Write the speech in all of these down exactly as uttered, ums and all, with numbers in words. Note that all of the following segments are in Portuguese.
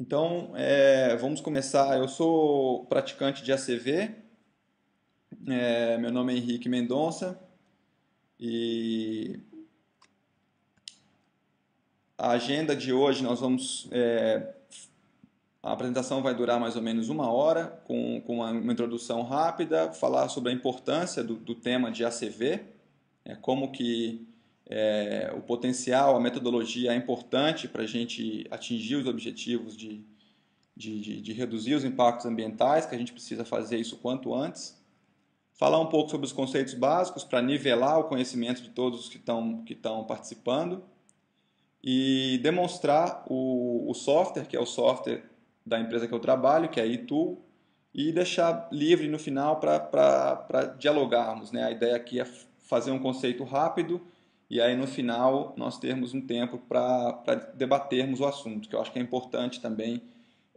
Então, é, vamos começar. Eu sou praticante de A C V, é, meu nome é Henrique Mendonça e a agenda de hoje nós vamos... É, a apresentação vai durar mais ou menos uma hora, com, com uma introdução rápida, falar sobre a importância do, do tema de A C V, é, como que é, o potencial, a metodologia é importante para a gente atingir os objetivos de, de, de, de reduzir os impactos ambientais, que a gente precisa fazer isso quanto antes. Falar um pouco sobre os conceitos básicos para nivelar o conhecimento de todos que estão que estão participando e demonstrar o, o software, que é o software da empresa que eu trabalho, que é a eTool, e deixar livre no final para dialogarmos, né? A ideia aqui é fazer um conceito rápido e aí no final nós termos um tempo para debatermos o assunto, que eu acho que é importante também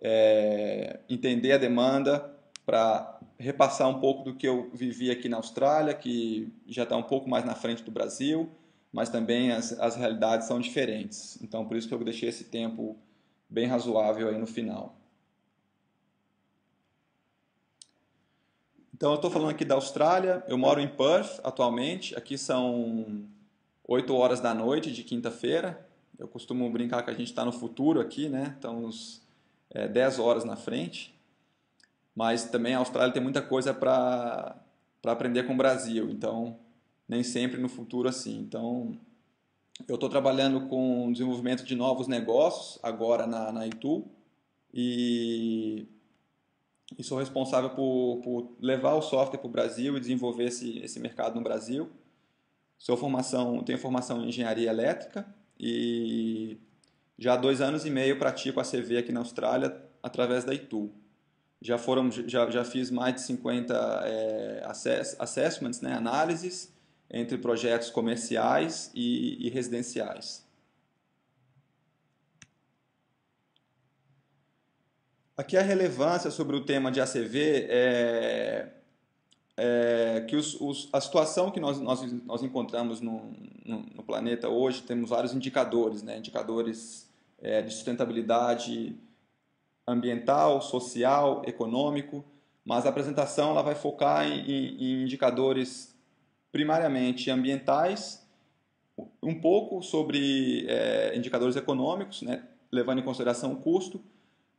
é, entender a demanda para repassar um pouco do que eu vivi aqui na Austrália, que já está um pouco mais na frente do Brasil, mas também as, as realidades são diferentes. Então, por isso que eu deixei esse tempo bem razoável aí no final. Então eu estou falando aqui da Austrália, eu moro em Perth atualmente, aqui são oito horas da noite de quinta-feira, eu costumo brincar que a gente está no futuro aqui, né? Estamos é, dez horas na frente, mas também a Austrália tem muita coisa para para aprender com o Brasil, então nem sempre no futuro assim, então... Eu estou trabalhando com o desenvolvimento de novos negócios, agora na, na I T U, e, e sou responsável por, por levar o software para o Brasil e desenvolver esse, esse mercado no Brasil. Sou formação, tenho formação em engenharia elétrica e já há dois anos e meio pratico a C V aqui na Austrália através da I T U. Já, foram, já, já fiz mais de cinquenta é, assess, assessments, né, análises, entre projetos comerciais e, e residenciais. Aqui a relevância sobre o tema de A C V é, é que os, os, a situação que nós, nós, nós encontramos no, no, no planeta hoje, temos vários indicadores, né? Indicadores é, de sustentabilidade ambiental, social, econômico, mas a apresentação ela vai focar em, em, em indicadores primariamente ambientais, um pouco sobre é, indicadores econômicos, né, levando em consideração o custo,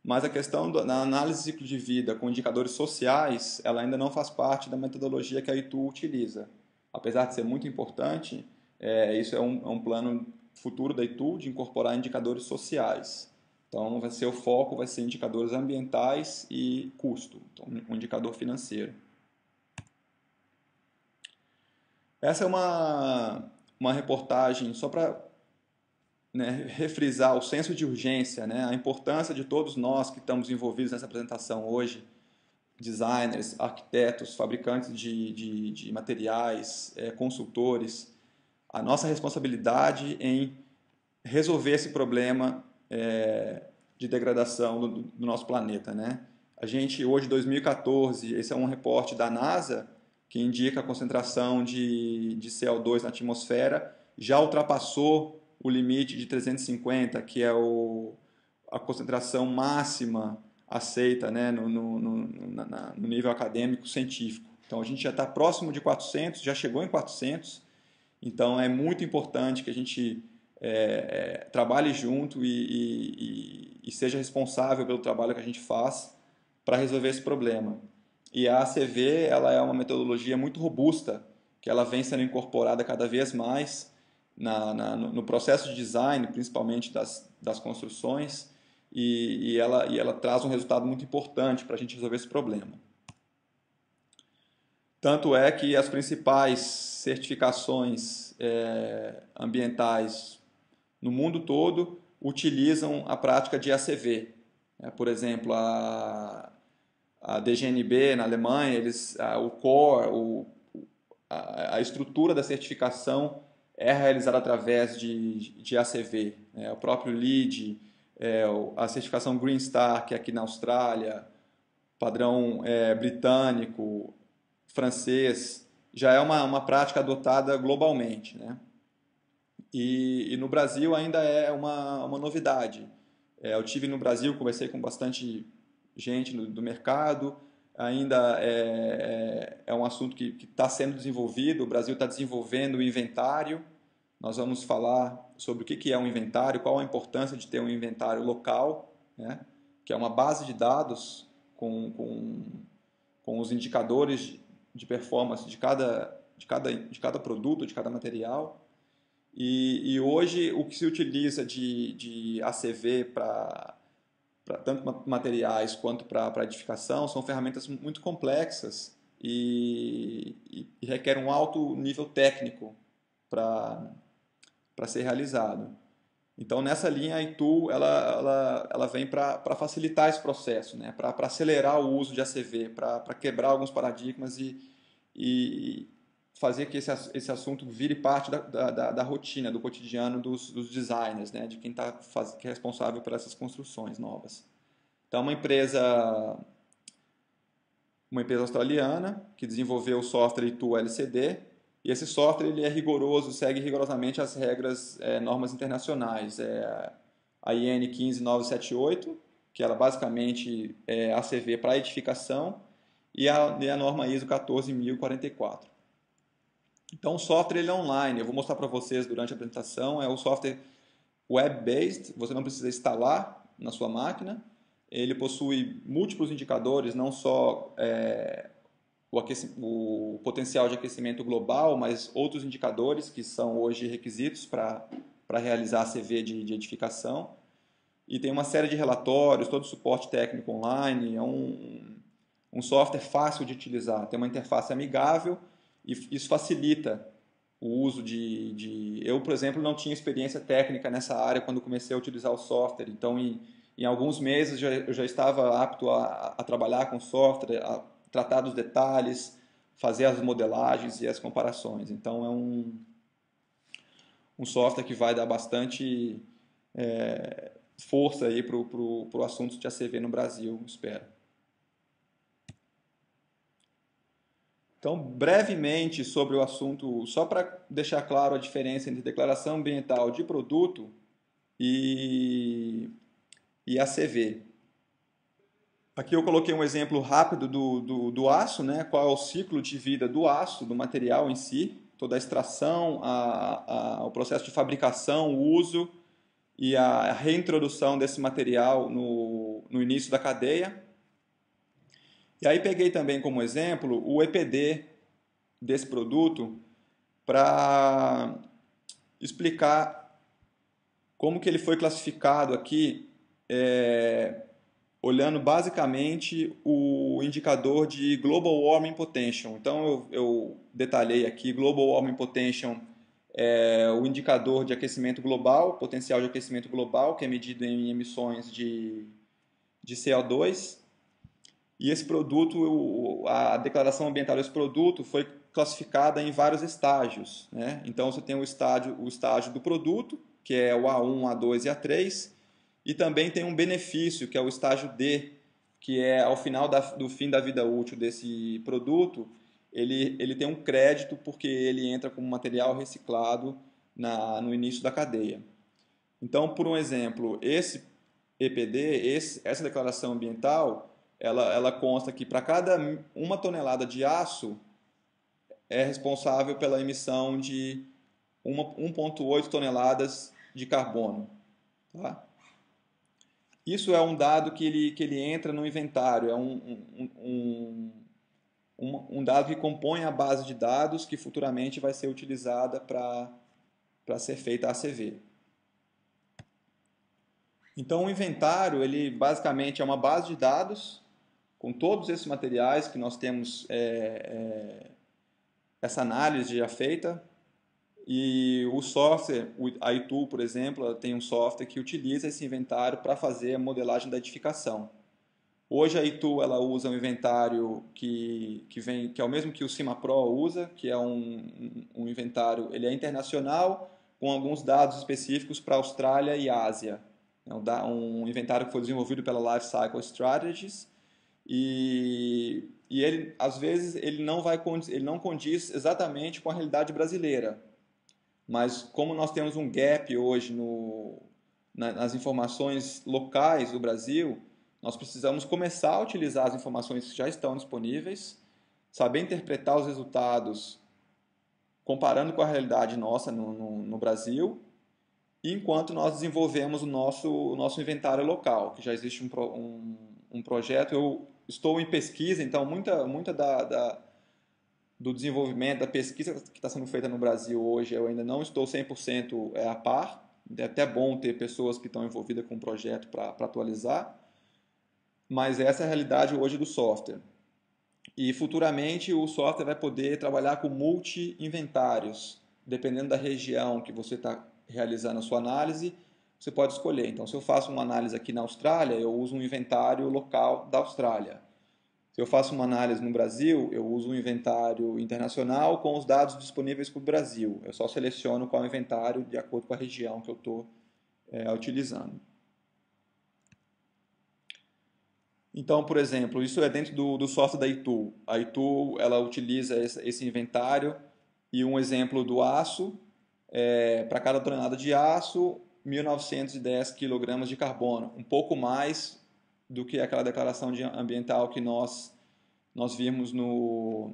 mas a questão da análise do ciclo de vida com indicadores sociais, ela ainda não faz parte da metodologia que a I T U utiliza. Apesar de ser muito importante, é, isso é um, é um plano futuro da I T U de incorporar indicadores sociais. Então, vai ser o foco, vai ser indicadores ambientais e custo, então, um indicador financeiro. Essa é uma, uma reportagem só para, né, refrisar o senso de urgência, né, a importância de todos nós que estamos envolvidos nessa apresentação hoje, designers, arquitetos, fabricantes de, de, de materiais, é, consultores, a nossa responsabilidade em resolver esse problema é, de degradação do, do nosso planeta, né? A gente, hoje, dois mil e quatorze, esse é um reporte da NASA, que indica a concentração de, de C O dois na atmosfera, já ultrapassou o limite de trezentos e cinquenta, que é o, a concentração máxima aceita, né, no, no, no, na, no nível acadêmico científico. Então, a gente já está próximo de quatrocentos, já chegou em quatrocentos, então é muito importante que a gente é, é, trabalhe junto e, e, e seja responsável pelo trabalho que a gente faz para resolver esse problema. E a A C V ela é uma metodologia muito robusta, que ela vem sendo incorporada cada vez mais na, na, no processo de design, principalmente das, das construções, e, e, ela, e ela traz um resultado muito importante para a gente resolver esse problema. Tanto é que as principais certificações é, ambientais no mundo todo utilizam a prática de A C V. É, por exemplo, a... a D G N B na Alemanha, eles, a, o core, o, a, a estrutura da certificação é realizada através de, de A C V. É, o próprio LEED, é, a certificação Green Star, que é aqui na Austrália, padrão é, britânico, francês, já é uma, uma prática adotada globalmente, né? E, e no Brasil ainda é uma, uma novidade. É, eu estive no Brasil, conversei com bastante gente no, do mercado, ainda é, é, é um assunto que está sendo desenvolvido, o Brasil está desenvolvendo o inventário, nós vamos falar sobre o que, que é um inventário, qual a importância de ter um inventário local, né, que é uma base de dados com, com, com os indicadores de performance de cada, de, cada, de cada produto, de cada material. E, e hoje o que se utiliza de, de A C V para tanto materiais quanto para edificação são ferramentas muito complexas e, e, e requerem um alto nível técnico para ser realizado. Então, nessa linha, a I T U ela, ela, ela vem para facilitar esse processo, né? Para acelerar o uso de A C V, para quebrar alguns paradigmas e, e fazer que esse, esse assunto vire parte da, da, da rotina, do cotidiano dos, dos designers, né? De quem tá faz, que é responsável por essas construções novas. Então, uma empresa, uma empresa australiana que desenvolveu o software I T U L C D, e esse software ele é rigoroso, segue rigorosamente as regras, é, normas internacionais. É a I N quinze mil novecentos e setenta e oito, que ela basicamente é A C V para edificação, e a, e a norma I S O quatorze mil e quarenta e quatro. Então o software ele é online, eu vou mostrar para vocês durante a apresentação, é o software web-based, você não precisa instalar na sua máquina, ele possui múltiplos indicadores, não só... É, O, o potencial de aquecimento global, mas outros indicadores que são hoje requisitos para realizar a C V de, de edificação. E tem uma série de relatórios, todo suporte técnico online, é um, um software fácil de utilizar, tem uma interface amigável e isso facilita o uso de... de... Eu, por exemplo, não tinha experiência técnica nessa área quando comecei a utilizar o software, então em, em alguns meses já, eu já estava apto a, a trabalhar com software, a, tratar dos detalhes, fazer as modelagens e as comparações. Então é um, um software que vai dar bastante é, força aí para o assunto de A C V no Brasil, espero. Então, brevemente sobre o assunto, só para deixar claro a diferença entre declaração ambiental de produto e, e A C V. Aqui eu coloquei um exemplo rápido do, do, do aço, né? Qual é o ciclo de vida do aço, do material em si, toda a extração, a, a, o processo de fabricação, o uso e a reintrodução desse material no, no início da cadeia. E aí peguei também como exemplo o E P D desse produto para explicar como que ele foi classificado aqui, é, olhando basicamente o indicador de Global Warming Potential. Então eu, eu detalhei aqui, Global Warming Potential é o indicador de aquecimento global, potencial de aquecimento global, que é medido em emissões de, de C O dois. E esse produto, a declaração ambiental desse produto foi classificada em vários estágios, né? Então você tem o estágio, o estágio do produto, que é o A um, A dois e A três, e também tem um benefício, que é o estágio D, que é ao final da, do fim da vida útil desse produto, ele, ele tem um crédito porque ele entra como material reciclado na, no início da cadeia. Então, por um exemplo, esse E P D, esse, essa declaração ambiental, ela, ela consta que para cada uma tonelada de aço é responsável pela emissão de um vírgula oito toneladas de carbono. Tá? Isso é um dado que ele, que ele entra no inventário, é um, um, um, um dado que compõe a base de dados que futuramente vai ser utilizada para ser feita a A C V. Então o inventário ele basicamente é uma base de dados com todos esses materiais que nós temos é, é, essa análise já feita. E o software, a I T U, por exemplo, tem um software que utiliza esse inventário para fazer a modelagem da edificação. Hoje a I T U ela usa um inventário que, que, vem, que é o mesmo que o SimaPro usa, que é um, um inventário, ele é internacional, com alguns dados específicos para a Austrália e Ásia. É um, um inventário que foi desenvolvido pela Lifecycle Strategies e, e ele, às vezes ele não, vai, ele não condiz exatamente com a realidade brasileira. Mas como nós temos um gap hoje no, na, nas informações locais do Brasil, nós precisamos começar a utilizar as informações que já estão disponíveis, saber interpretar os resultados comparando com a realidade nossa no, no, no Brasil, enquanto nós desenvolvemos o nosso, o nosso inventário local, que já existe um, um, um projeto. Eu estou em pesquisa, então muita, muita da, da, do desenvolvimento, da pesquisa que está sendo feita no Brasil hoje, eu ainda não estou cem por cento a par. É até bom ter pessoas que estão envolvidas com o projeto para atualizar, mas essa é a realidade hoje do software. E futuramente o software vai poder trabalhar com multi-inventários, dependendo da região que você está realizando a sua análise, você pode escolher. Então, se eu faço uma análise aqui na Austrália, eu uso um inventário local da Austrália. Se eu faço uma análise no Brasil, eu uso um inventário internacional com os dados disponíveis para o Brasil. Eu só seleciono qual inventário de acordo com a região que eu estou é, utilizando. Então, por exemplo, isso é dentro do, do software da I T U. A I T U, ela utiliza esse, esse inventário e um exemplo do aço. É, para cada tonelada de aço, mil novecentos e dez quilogramas de carbono, um pouco mais do que aquela declaração de ambiental que nós, nós vimos no,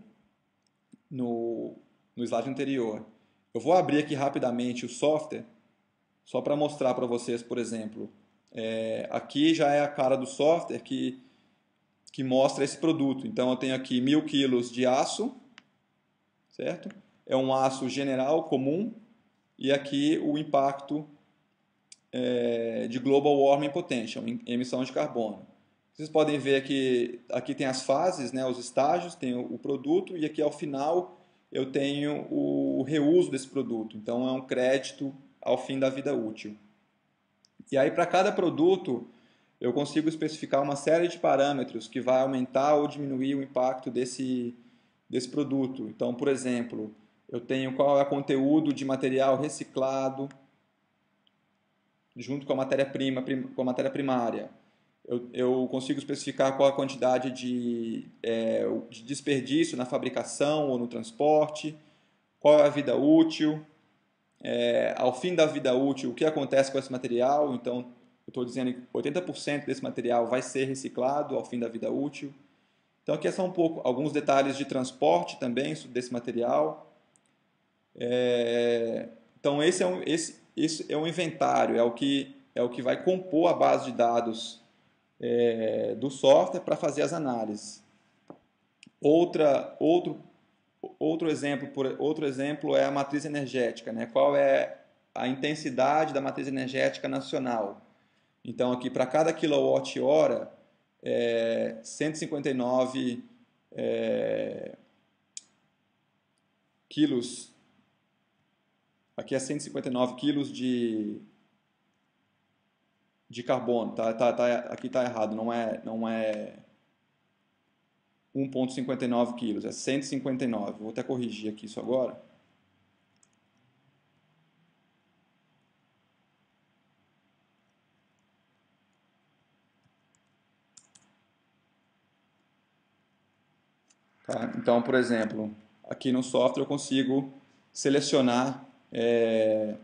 no, no slide anterior. Eu vou abrir aqui rapidamente o software, só para mostrar para vocês, por exemplo. É, aqui já é a cara do software que, que mostra esse produto. Então eu tenho aqui mil quilos de aço, certo? É um aço general, comum. E aqui o impacto é, de Global Warming Potential, emissão de carbono. Vocês podem ver que aqui tem as fases, né, os estágios, tem o, o produto e aqui ao final eu tenho o, o reuso desse produto. Então é um crédito ao fim da vida útil. E aí para cada produto eu consigo especificar uma série de parâmetros que vai aumentar ou diminuir o impacto desse, desse produto. Então, por exemplo, eu tenho qual é o conteúdo de material reciclado junto com a matéria-prima, com a matéria primária. Eu, eu consigo especificar qual a quantidade de, é, de desperdício na fabricação ou no transporte, qual é a vida útil, é, ao fim da vida útil, o que acontece com esse material. Então, eu estou dizendo que oitenta por cento desse material vai ser reciclado ao fim da vida útil. Então, aqui são um pouco, alguns detalhes de transporte também desse material. É, então esse é, um, esse, esse é um inventário, é o, que, é o que vai compor a base de dados é, do software para fazer as análises. Outra, outro, outro, exemplo, por, outro exemplo é a matriz energética, né? Qual é a intensidade da matriz energética nacional. Então aqui para cada quilowatt-hora, é, cento e cinquenta e nove é, quilos. Aqui é cento e cinquenta e nove quilos de, de carbono. Tá, tá, tá, aqui está errado, não é, não é um vírgula cinquenta e nove quilos, é cento e cinquenta e nove. Vou até corrigir aqui isso agora. Tá, então, por exemplo, aqui no software eu consigo selecionar É,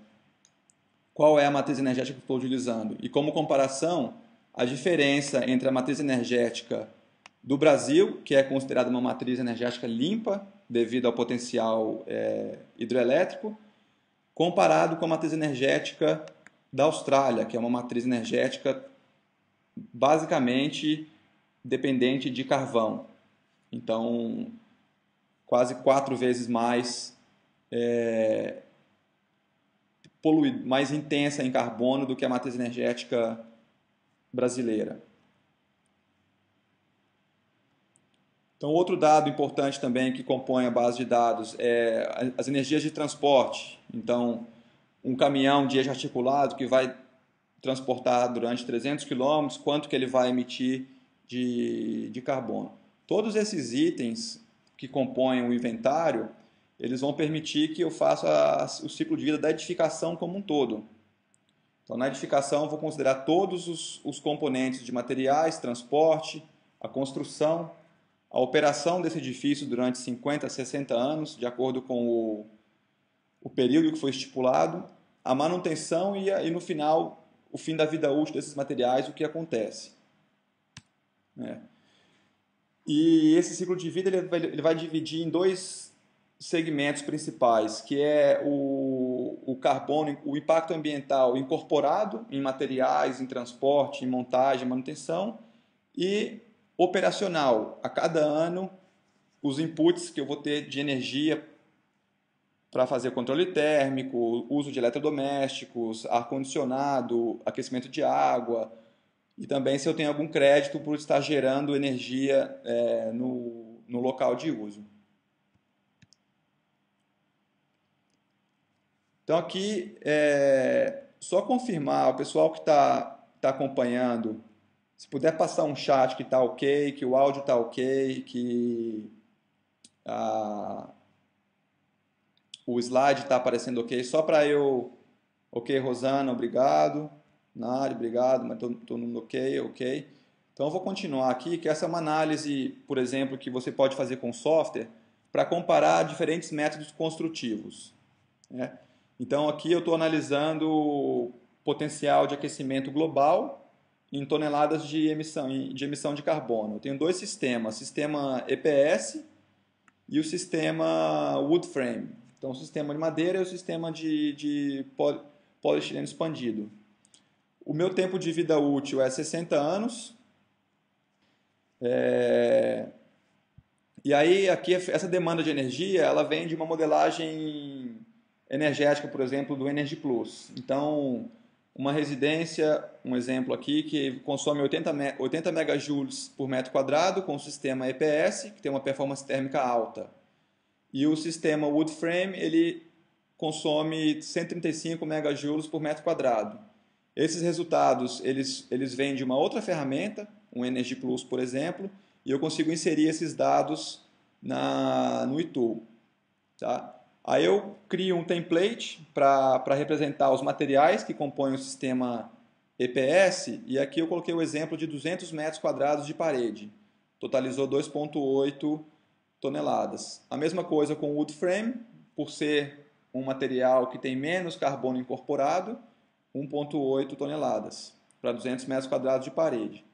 qual é a matriz energética que estou utilizando. E como comparação, a diferença entre a matriz energética do Brasil, que é considerada uma matriz energética limpa devido ao potencial é, hidroelétrico, comparado com a matriz energética da Austrália, que é uma matriz energética basicamente dependente de carvão. Então, quase quatro vezes mais é, poluído, mais intensa em carbono do que a matriz energética brasileira. Então, outro dado importante também que compõe a base de dados é as energias de transporte. Então, um caminhão de eixo articulado que vai transportar durante trezentos quilômetros, quanto que ele vai emitir de, de carbono. Todos esses itens que compõem o inventário, eles vão permitir que eu faça o ciclo de vida da edificação como um todo. Então, na edificação, eu vou considerar todos os, os componentes de materiais, transporte, a construção, a operação desse edifício durante cinquenta, sessenta anos, de acordo com o, o período que foi estipulado, a manutenção e, a, e no final, o fim da vida útil desses materiais, o que acontece. É. E esse ciclo de vida ele vai, ele vai dividir em dois segmentos principais, que é o, o carbono, o impacto ambiental incorporado em materiais, em transporte, em montagem, manutenção, e operacional, a cada ano, os inputs que eu vou ter de energia para fazer controle térmico, uso de eletrodomésticos, ar-condicionado, aquecimento de água, e também se eu tenho algum crédito por estar gerando energia é, no, no local de uso. Então aqui, é, só confirmar, o pessoal que está tá acompanhando, se puder passar um chat que está ok, que o áudio está ok, que a... o slide está aparecendo ok, só para eu... Ok, Rosana, obrigado. Nádia, obrigado, mas todo mundo ok, ok. Então eu vou continuar aqui, que essa é uma análise, por exemplo, que você pode fazer com software para comparar diferentes métodos construtivos, né? Então aqui eu estou analisando o potencial de aquecimento global em toneladas de emissão, de emissão de carbono. Eu tenho dois sistemas, o sistema E P S e o sistema wood frame. Então o sistema de madeira e o sistema de, de polietileno expandido. O meu tempo de vida útil é sessenta anos. É... E aí aqui essa demanda de energia ela vem de uma modelagem energética, por exemplo, do EnergyPlus. Então uma residência, um exemplo aqui, que consome oitenta megajoules por metro quadrado com o sistema E P S, que tem uma performance térmica alta. E o sistema wood frame, ele consome cento e trinta e cinco megajoules por metro quadrado. Esses resultados, eles, eles vêm de uma outra ferramenta, um EnergyPlus, por exemplo, e eu consigo inserir esses dados na, no eTool, tá? Aí eu crio um template para representar os materiais que compõem o sistema E P S, e aqui eu coloquei o exemplo de duzentos metros quadrados de parede, totalizou dois vírgula oito toneladas. A mesma coisa com o wood frame, por ser um material que tem menos carbono incorporado, um vírgula oito toneladas para duzentos metros quadrados de parede.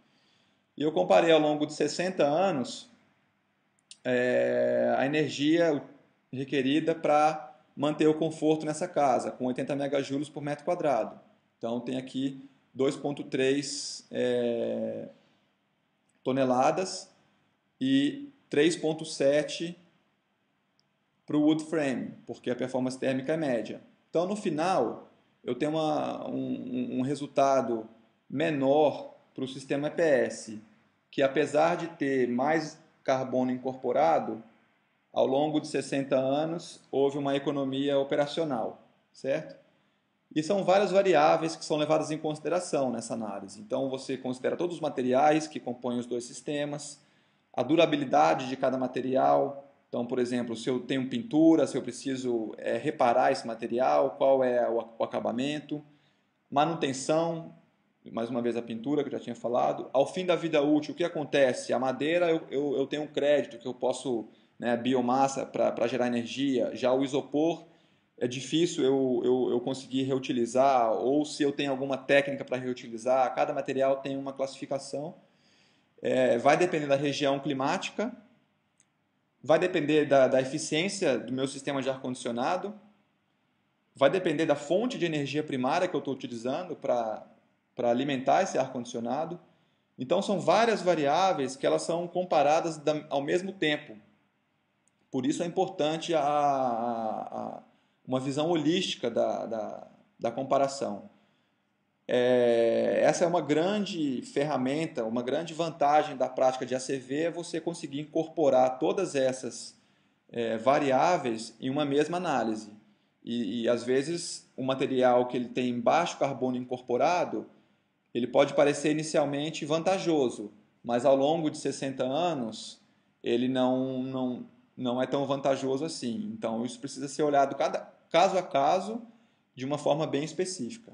E eu comparei ao longo de sessenta anos é, a energia requerida para manter o conforto nessa casa, com oitenta megajoules por metro quadrado. Então tem aqui dois vírgula três é, toneladas e três vírgula sete para o wood frame, porque a performance térmica é média. Então no final eu tenho uma, um, um resultado menor para o sistema E P S, que apesar de ter mais carbono incorporado, ao longo de sessenta anos, houve uma economia operacional, certo? E são várias variáveis que são levadas em consideração nessa análise. Então, você considera todos os materiais que compõem os dois sistemas, a durabilidade de cada material. Então, por exemplo, se eu tenho pintura, se eu preciso é, reparar esse material, qual é o, o acabamento, manutenção, mais uma vez a pintura que eu já tinha falado. Ao fim da vida útil, o que acontece? A madeira, eu, eu, eu tenho um crédito que eu posso... Né, biomassa para gerar energia, já o isopor é difícil eu, eu, eu conseguir reutilizar, ou se eu tenho alguma técnica para reutilizar, cada material tem uma classificação, é, vai depender da região climática, vai depender da, da eficiência do meu sistema de ar-condicionado, vai depender da fonte de energia primária que eu estou utilizando para para alimentar esse ar-condicionado. Então são várias variáveis que elas são comparadas da, ao mesmo tempo. Por isso é importante a, a, a, uma visão holística da, da, da comparação. É, essa é uma grande ferramenta, uma grande vantagem da prática de A C V, é você conseguir incorporar todas essas é, variáveis em uma mesma análise. E, e às vezes o material que ele tem baixo carbono incorporado, ele pode parecer inicialmente vantajoso, mas ao longo de sessenta anos ele não... não não é tão vantajoso assim. Então, isso precisa ser olhado cada, caso a caso, de uma forma bem específica.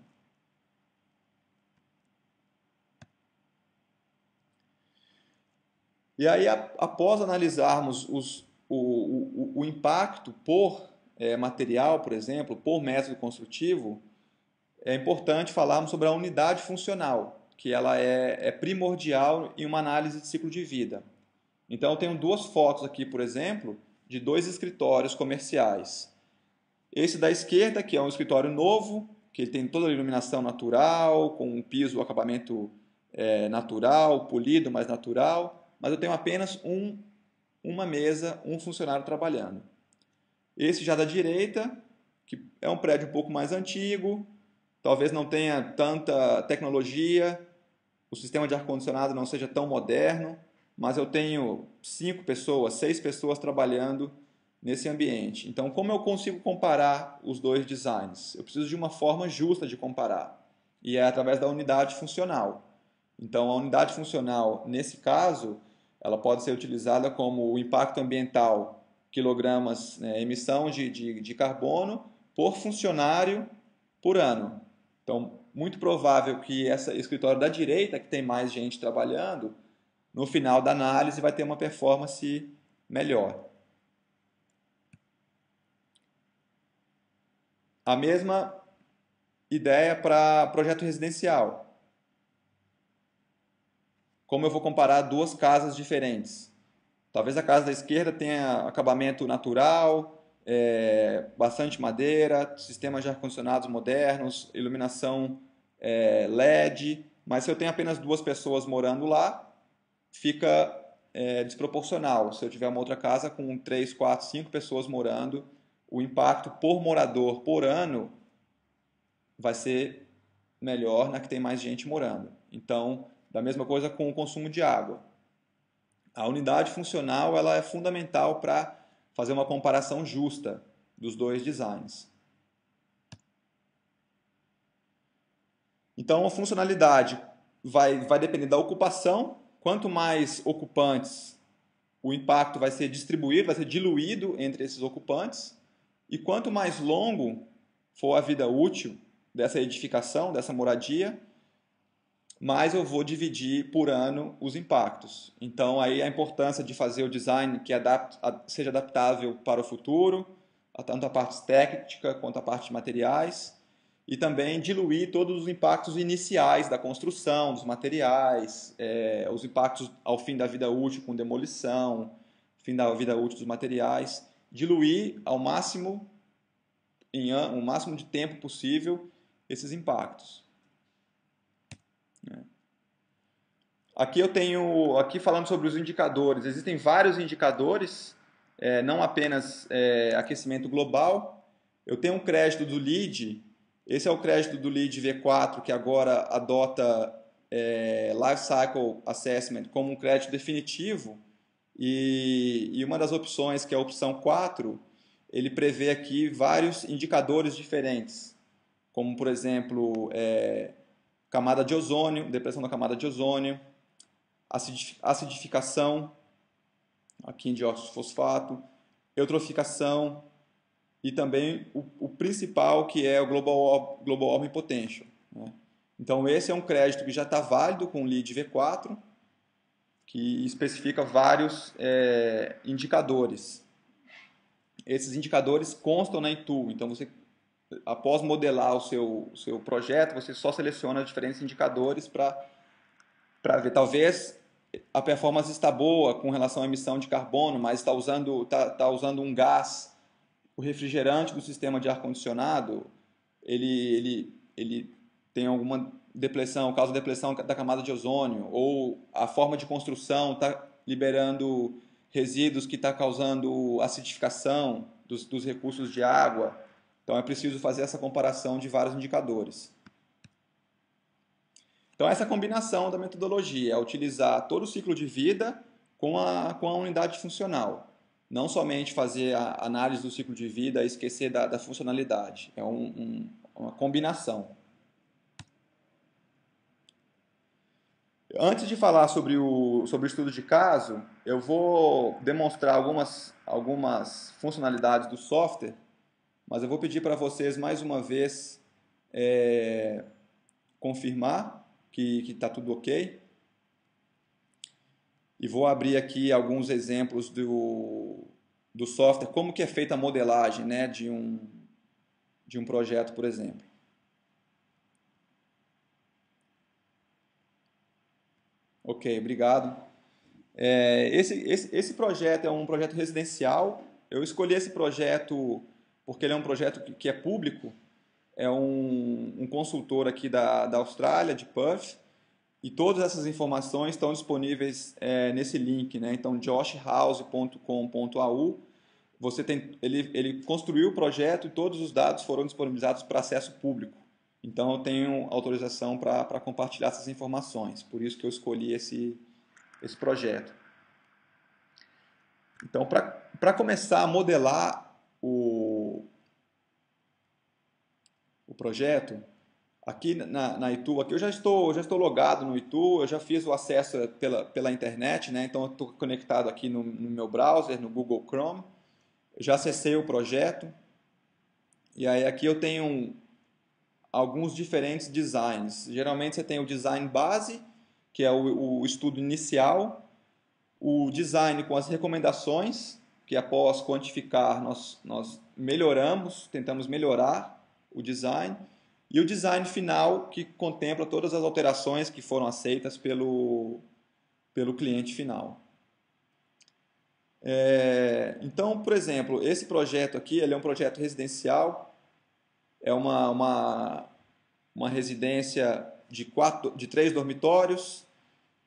E aí, após analisarmos os, o, o, o impacto por é, material, por exemplo, por método construtivo, é importante falarmos sobre a unidade funcional, que ela é, é primordial em uma análise de ciclo de vida. Então, eu tenho duas fotos aqui, por exemplo, de dois escritórios comerciais. Esse da esquerda, que é um escritório novo, que ele tem toda a iluminação natural, com um piso, um acabamento é, natural, polido, mais natural, mas eu tenho apenas um, uma mesa, um funcionário trabalhando. Esse já da direita, que é um prédio um pouco mais antigo, talvez não tenha tanta tecnologia, o sistema de ar-condicionado não seja tão moderno, mas eu tenho cinco pessoas, seis pessoas trabalhando nesse ambiente. Então, como eu consigo comparar os dois designs? Eu preciso de uma forma justa de comparar, e é através da unidade funcional. Então, a unidade funcional, nesse caso, ela pode ser utilizada como o impacto ambiental, quilogramas, né, emissão de, de, de carbono, por funcionário por ano. Então, muito provável que esse escritório da direita, que tem mais gente trabalhando, no final da análise vai ter uma performance melhor. A mesma ideia para projeto residencial. Como eu vou comparar duas casas diferentes? Talvez a casa da esquerda tenha acabamento natural, é, bastante madeira, sistemas de ar-condicionados modernos, iluminação é, L E D, mas se eu tenho apenas duas pessoas morando lá, fica é, desproporcional. Se eu tiver uma outra casa com três, quatro, cinco pessoas morando, o impacto por morador por ano vai ser melhor na que tem mais gente morando. Então, da mesma coisa com o consumo de água. A unidade funcional ela é fundamental para fazer uma comparação justa dos dois designs. Então, a funcionalidade vai, vai depender da ocupação. Quanto mais ocupantes, o impacto vai ser distribuído, vai ser diluído entre esses ocupantes. E quanto mais longo for a vida útil dessa edificação, dessa moradia, mais eu vou dividir por ano os impactos. Então, aí a importância de fazer o design que adapte, seja adaptável para o futuro, tanto a parte técnica quanto a parte de materiais, e também diluir todos os impactos iniciais da construção, dos materiais, é, os impactos ao fim da vida útil com demolição, fim da vida útil dos materiais, diluir ao máximo, em o máximo de tempo possível, esses impactos. Aqui eu tenho, aqui falando sobre os indicadores, existem vários indicadores, é, não apenas é, aquecimento global. Eu tenho um crédito do LEED. Esse é o crédito do LEED V quatro, que agora adota é, Lifecycle Assessment como um crédito definitivo. E, e uma das opções, que é a opção quatro, ele prevê aqui vários indicadores diferentes, como, por exemplo, é, camada de ozônio, depressão da camada de ozônio, acidificação, aqui em dióxido de fosfato, eutroficação, e também o, o principal, que é o Global, Global Warming Potential, né? Então, esse é um crédito que já está válido com o LEED V quatro, que especifica vários é, indicadores. Esses indicadores constam na I T U, então, você, após modelar o seu, seu projeto, você só seleciona diferentes indicadores para ver. Talvez a performance está boa com relação à emissão de carbono, mas está usando, tá, tá usando um gás. O refrigerante do sistema de ar-condicionado, ele, ele, ele tem alguma depressão, causa depressão da camada de ozônio, ou a forma de construção está liberando resíduos que está causando acidificação dos, dos recursos de água. Então, é preciso fazer essa comparação de vários indicadores. Então, essa combinação da metodologia é utilizar todo o ciclo de vida com a, com a unidade funcional. Não somente fazer a análise do ciclo de vida e esquecer da, da funcionalidade. É um, um, uma combinação. Antes de falar sobre o, sobre o estudo de caso, eu vou demonstrar algumas, algumas funcionalidades do software, mas eu vou pedir para vocês, mais uma vez, é, confirmar que está tudo ok. E vou abrir aqui alguns exemplos do, do software, como que é feita a modelagem, né, de, um, de um projeto, por exemplo. Ok, obrigado. É, esse, esse, esse projeto é um projeto residencial. Eu escolhi esse projeto porque ele é um projeto que, que é público. É um, um consultor aqui da, da Austrália, de Perth. E todas essas informações estão disponíveis é, nesse link, né? Então, josh house ponto com ponto a u. Você tem, ele, ele construiu o projeto e todos os dados foram disponibilizados para acesso público. Então, eu tenho autorização para para compartilhar essas informações. Por isso que eu escolhi esse, esse projeto. Então, para para começar a modelar o, o projeto... Aqui na, na I T U, aqui eu já estou, já estou logado no I T U, eu já fiz o acesso pela, pela internet, né? Então eu estou conectado aqui no, no meu browser, no Google Chrome, eu já acessei o projeto, e aí aqui eu tenho alguns diferentes designs. Geralmente você tem o design base, que é o, o estudo inicial, o design com as recomendações, que após quantificar nós, nós melhoramos, tentamos melhorar o design, e o design final, que contempla todas as alterações que foram aceitas pelo, pelo cliente final. É, então, por exemplo, esse projeto aqui, ele é um projeto residencial, é uma, uma, uma residência de, quatro, de três dormitórios.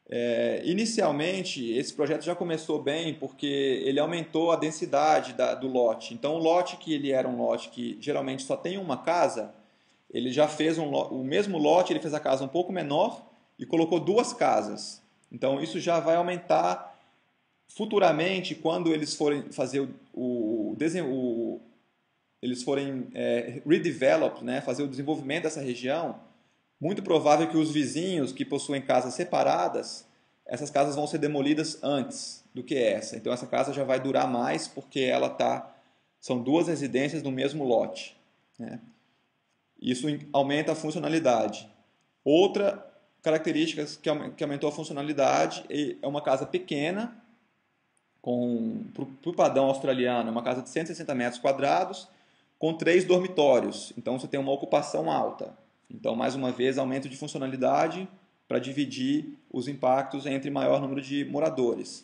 É, inicialmente, esse projeto já começou bem, porque ele aumentou a densidade da, do lote. Então, o lote que ele era um lote que geralmente só tem uma casa... Ele já fez um, o mesmo lote, ele fez a casa um pouco menor e colocou duas casas. Então, isso já vai aumentar futuramente, quando eles forem fazer o, o, o eles forem é, redevelop, né, fazer o desenvolvimento dessa região, muito provável que os vizinhos que possuem casas separadas, essas casas vão ser demolidas antes do que essa. Então, essa casa já vai durar mais, porque ela tá, são duas residências no mesmo lote, né? Isso aumenta a funcionalidade. Outra característica que aumentou a funcionalidade é uma casa pequena, para o padrão australiano, uma casa de cento e sessenta metros quadrados, com três dormitórios. Então, você tem uma ocupação alta. Então, mais uma vez, aumento de funcionalidade para dividir os impactos entre maior número de moradores.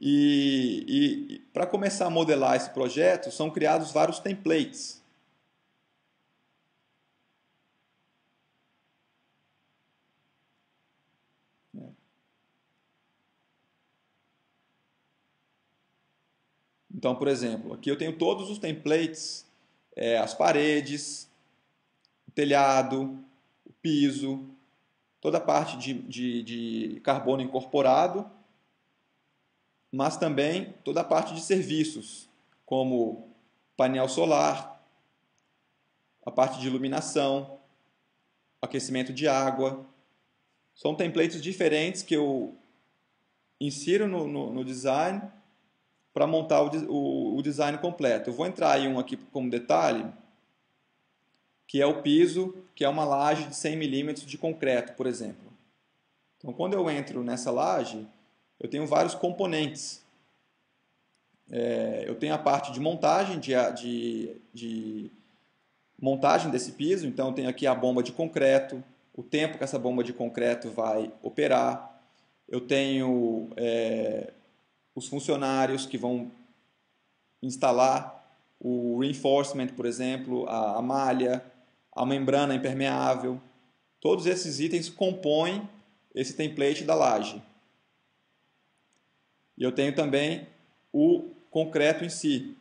E, e para começar a modelar esse projeto, são criados vários templates. Então, por exemplo, aqui eu tenho todos os templates, é, as paredes, o telhado, o piso, toda a parte de, de, de carbono incorporado, mas também toda a parte de serviços, como painel solar, a parte de iluminação, aquecimento de água. São templates diferentes que eu insiro no, no, no design, para montar o, o, o design completo. Eu vou entrar em um aqui como detalhe, que é o piso, que é uma laje de cem milímetros de concreto, por exemplo. Então, quando eu entro nessa laje, eu tenho vários componentes. É, eu tenho a parte de montagem, de, de, de montagem desse piso, então eu tenho aqui a bomba de concreto, o tempo que essa bomba de concreto vai operar, eu tenho... É, os funcionários que vão instalar o reinforcement, por exemplo, a, a malha, a membrana impermeável. Todos esses itens compõem esse template da laje. E eu tenho também o concreto em si.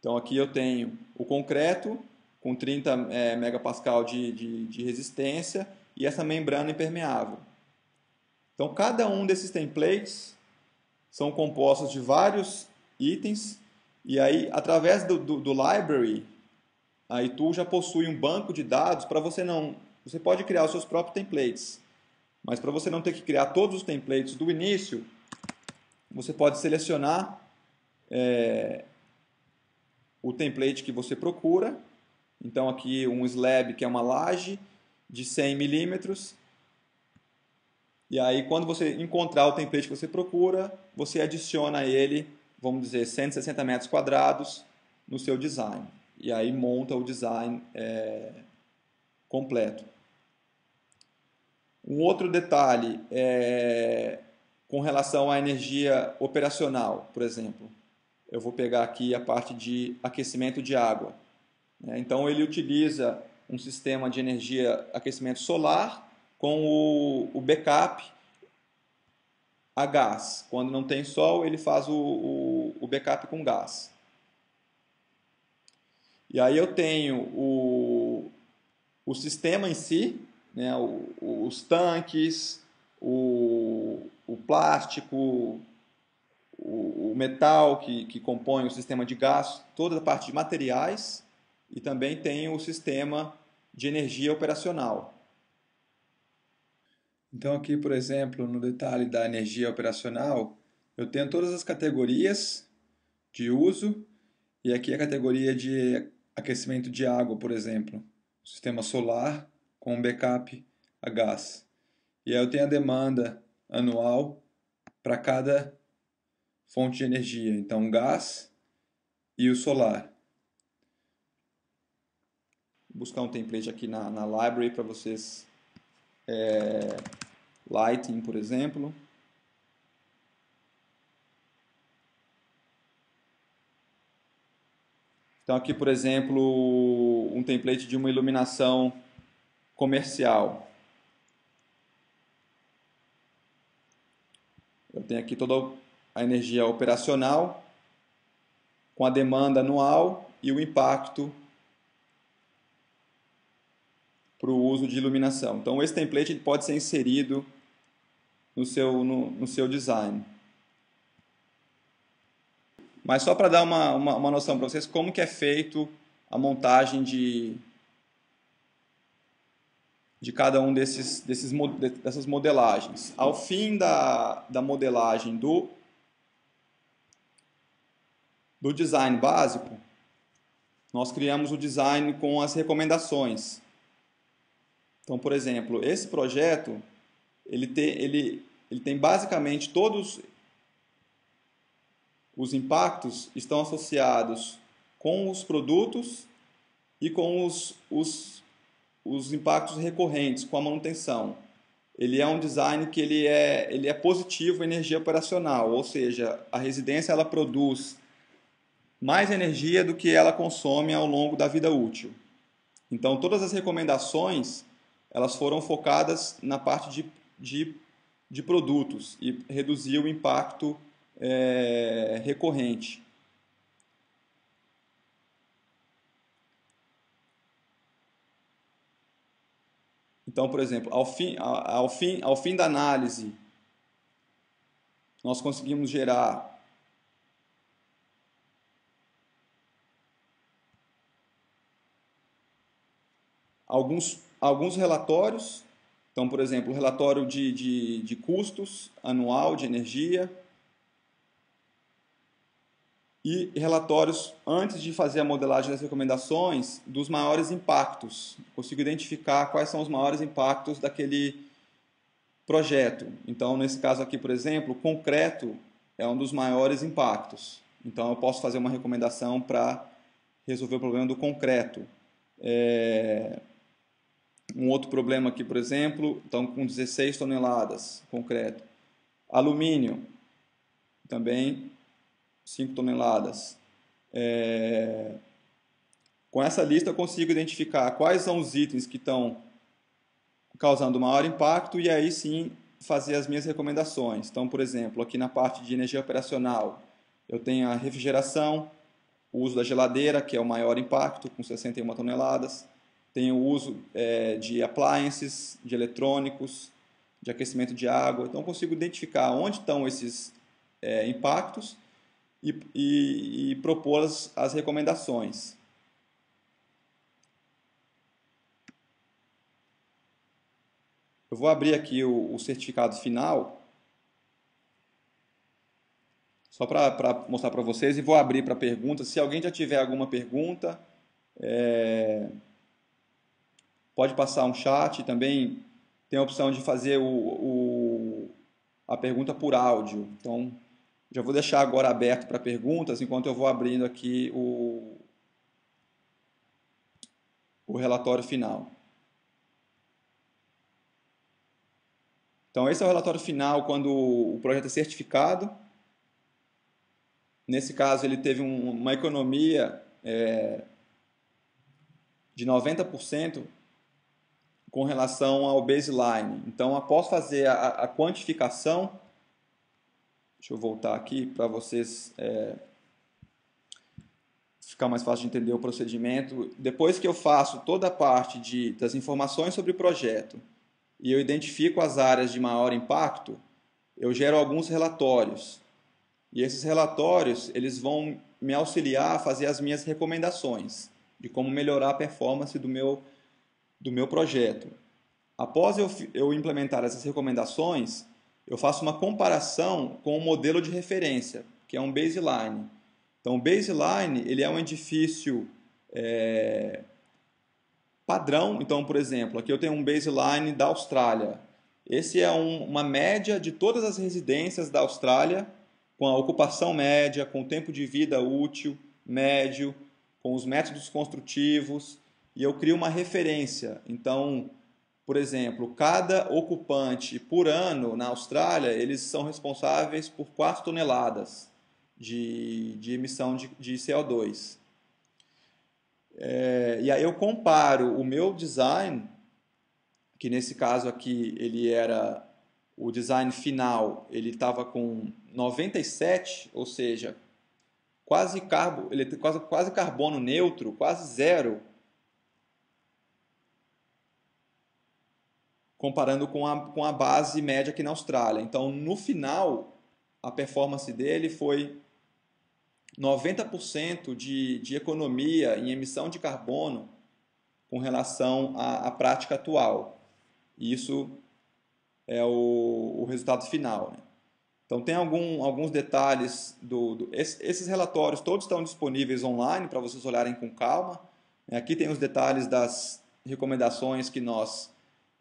Então aqui eu tenho o concreto com trinta é, megapascal de, de, de resistência e essa membrana impermeável. Então cada um desses templates são compostos de vários itens, e aí, através do, do, do library, a I T U já possui um banco de dados para você não... Você pode criar os seus próprios templates, mas para você não ter que criar todos os templates do início, você pode selecionar é, o template que você procura. Então, aqui um slab, que é uma laje de cem milímetros, e aí, quando você encontrar o template que você procura, você adiciona ele, vamos dizer, cento e sessenta metros quadrados no seu design. E aí monta o design é, completo. Um outro detalhe é com relação à energia operacional, por exemplo. Eu vou pegar aqui a parte de aquecimento de água. Então, ele utiliza um sistema de energia aquecimento solar com o backup a gás. Quando não tem sol, ele faz o backup com gás. E aí eu tenho o, o sistema em si, né, o, os tanques, o, o plástico, o, o metal que, que compõe o sistema de gás, toda a parte de materiais, e também tenho o sistema de energia operacional. Então aqui, por exemplo, no detalhe da energia operacional, eu tenho todas as categorias de uso, e aqui a categoria de aquecimento de água, por exemplo, sistema solar com backup a gás. E aí eu tenho a demanda anual para cada fonte de energia, então gás e o solar. Vou buscar um template aqui na, na library para vocês, é, lighting, por exemplo. Então aqui, por exemplo, um template de uma iluminação comercial. Eu tenho aqui toda a energia operacional com a demanda anual e o impacto para o uso de iluminação. Então esse template pode ser inserido no seu, no, no seu design. Mas só para dar uma, uma, uma noção para vocês, como que é feito a montagem de, de cada um desses, desses, dessas modelagens. Ao fim da, da modelagem do, do design básico, nós criamos o design com as recomendações. Então, por exemplo, esse projeto, ele tem, ele, ele tem basicamente todos... Os impactos estão associados com os produtos e com os, os, os impactos recorrentes, com a manutenção. Ele é um design que ele é, ele é positivo em energia operacional, ou seja, a residência ela produz mais energia do que ela consome ao longo da vida útil. Então, todas as recomendações elas foram focadas na parte de, de, de produtos e reduzir o impacto É, recorrente. Então, por exemplo, ao fim, ao, fim, ao fim da análise, nós conseguimos gerar alguns, alguns relatórios. Então, por exemplo, o relatório de, de, de custos anual de energia, e relatórios, antes de fazer a modelagem das recomendações, dos maiores impactos. Consigo identificar quais são os maiores impactos daquele projeto. Então, nesse caso aqui, por exemplo, concreto é um dos maiores impactos. Então, eu posso fazer uma recomendação para resolver o problema do concreto. É... Um outro problema aqui, por exemplo, então, com dezesseis toneladas, concreto. Alumínio, também... cinco toneladas. É... Com essa lista eu consigo identificar quais são os itens que estão causando maior impacto e aí sim fazer as minhas recomendações. Então, por exemplo, aqui na parte de energia operacional, eu tenho a refrigeração, o uso da geladeira, que é o maior impacto, com sessenta e uma toneladas. Tenho o uso é, de appliances, de eletrônicos, de aquecimento de água. Então, eu consigo identificar onde estão esses é, impactos E, e, e propor as, as recomendações. Eu vou abrir aqui o, o certificado final, só para mostrar para vocês, e vou abrir para perguntas. Se alguém já tiver alguma pergunta, é, pode passar um chat. Também tem a opção de fazer o, o, a pergunta por áudio. Então, já vou deixar agora aberto para perguntas, enquanto eu vou abrindo aqui o, o relatório final. Então, esse é o relatório final quando o projeto é certificado. Nesse caso, ele teve um, uma economia é, de noventa por cento com relação ao baseline. Então, após fazer a, a quantificação, deixa eu voltar aqui para vocês é, ficar mais fácil de entender o procedimento. Depois que eu faço toda a parte de, das informações sobre o projeto e eu identifico as áreas de maior impacto, eu gero alguns relatórios. E esses relatórios eles vão me auxiliar a fazer as minhas recomendações de como melhorar a performance do meu, do meu projeto. Após eu, eu implementar essas recomendações, eu faço uma comparação com o modelo de referência, que é um baseline. Então, o baseline ele é um edifício é, padrão. Então, por exemplo, aqui eu tenho um baseline da Austrália. Esse é um, uma média de todas as residências da Austrália, com a ocupação média, com o tempo de vida útil, médio, com os métodos construtivos, e eu crio uma referência. Então, por exemplo, cada ocupante por ano na Austrália, eles são responsáveis por quatro toneladas de, de emissão de, de C O dois. É, e aí eu comparo o meu design, que nesse caso aqui ele era... O design final ele estava com noventa e sete, ou seja, quase, carbo, ele, quase, quase carbono neutro, quase zero, comparando com a, com a base média aqui na Austrália. Então, no final, a performance dele foi noventa por cento de, de economia em emissão de carbono com relação à, à prática atual. E isso é o, o resultado final, né? Então, tem algum, alguns detalhes. Do, do esse, esses relatórios todos estão disponíveis online para vocês olharem com calma. Aqui tem os detalhes das recomendações que nós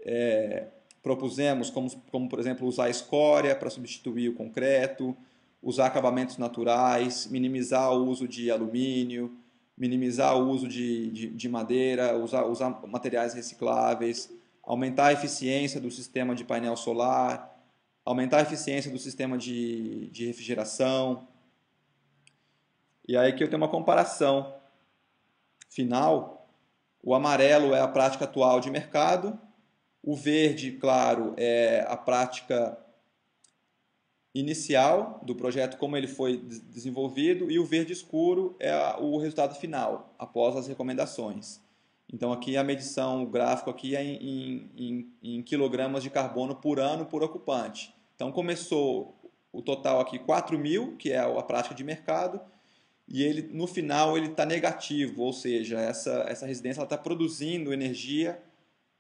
é, propusemos, como, como, por exemplo, usar escória para substituir o concreto, usar acabamentos naturais, minimizar o uso de alumínio, minimizar o uso de, de, de madeira, usar, usar materiais recicláveis, aumentar a eficiência do sistema de painel solar, aumentar a eficiência do sistema de, de refrigeração. E aí que eu tenho uma comparação final. O amarelo é a prática atual de mercado, o verde, claro, é a prática inicial do projeto, como ele foi desenvolvido, e o verde escuro é o resultado final, após as recomendações. Então, aqui a medição, o gráfico aqui é em, em, em quilogramas de carbono por ano por ocupante. Então, começou o total aqui quatro mil, que é a prática de mercado, e ele, no final ele está negativo, ou seja, essa, essa residência está produzindo energia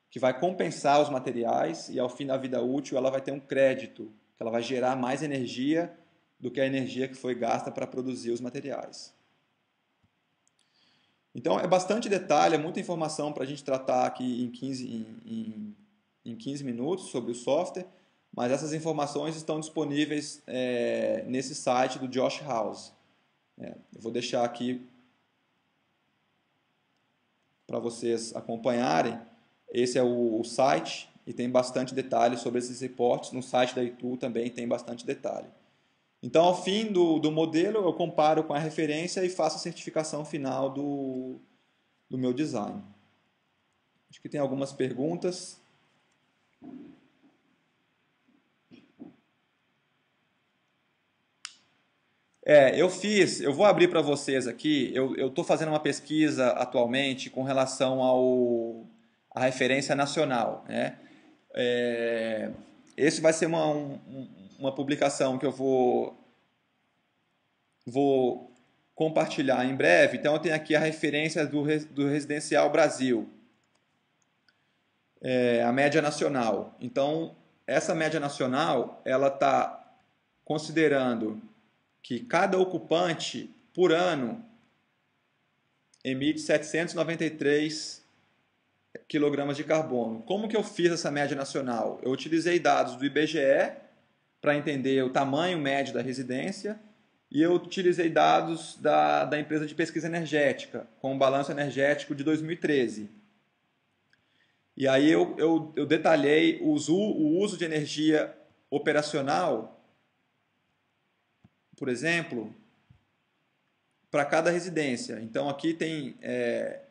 que vai compensar os materiais e, ao fim da vida útil, ela vai ter um crédito, que ela vai gerar mais energia do que a energia que foi gasta para produzir os materiais. Então, é bastante detalhe, é muita informação para a gente tratar aqui em quinze, em, em, em quinze minutos sobre o software, mas essas informações estão disponíveis é, nesse site do Josh House. É, eu vou deixar aqui para vocês acompanharem. Esse é o, o site e tem bastante detalhe sobre esses reportes. No site da I T U também tem bastante detalhe. Então, ao fim do, do modelo, eu comparo com a referência e faço a certificação final do, do meu design. Acho que tem algumas perguntas. É, eu fiz, eu vou abrir para vocês aqui, eu estou fazendo uma pesquisa atualmente com relação ao, à referência nacional, né? É, esse vai ser uma... Um, um, uma publicação que eu vou, vou compartilhar em breve. Então, eu tenho aqui a referência do, do Residencial Brasil, é, a média nacional. Então, essa média nacional ela está considerando que cada ocupante, por ano, emite setecentos e noventa e três quilogramas de carbono. Como que eu fiz essa média nacional? Eu utilizei dados do I B G E, para entender o tamanho médio da residência, e eu utilizei dados da, da empresa de pesquisa energética, com o balanço energético de dois mil e treze. E aí eu, eu, eu detalhei os, o uso de energia operacional, por exemplo, para cada residência. Então aqui tem, é,